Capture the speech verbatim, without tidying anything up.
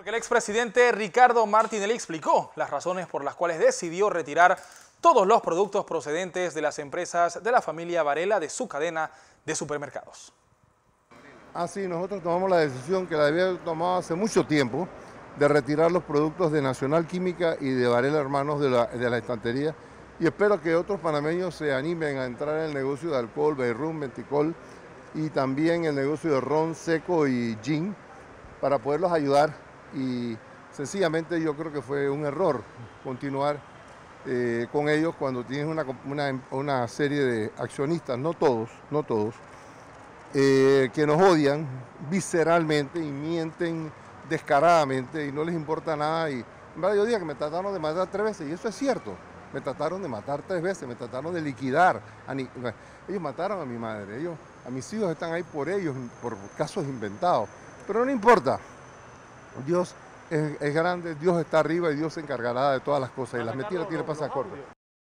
Porque el expresidente Ricardo Martinelli explicó las razones por las cuales decidió retirar todos los productos procedentes de las empresas de la familia Varela de su cadena de supermercados. Así, nosotros tomamos la decisión que la debía haber tomado hace mucho tiempo de retirar los productos de Nacional Química y de Varela Hermanos de la, de la estantería, y espero que otros panameños se animen a entrar en el negocio de alcohol, beirrum, venticol y también el negocio de ron seco y gin para poderlos ayudar. Y sencillamente yo creo que fue un error continuar eh, con ellos cuando tienes una, una, una serie de accionistas, no todos, no todos, eh, que nos odian visceralmente y mienten descaradamente y no les importa nada. Y en verdad yo digo que me trataron de matar tres veces y eso es cierto, me trataron de matar tres veces, me trataron de liquidar. Ellos mataron a mi madre, ellos, a mis hijos están ahí por ellos, por casos inventados, pero no importa. Dios es, es grande, Dios está arriba y Dios se encargará de todas las cosas y las mentiras tienen que pasar cortas.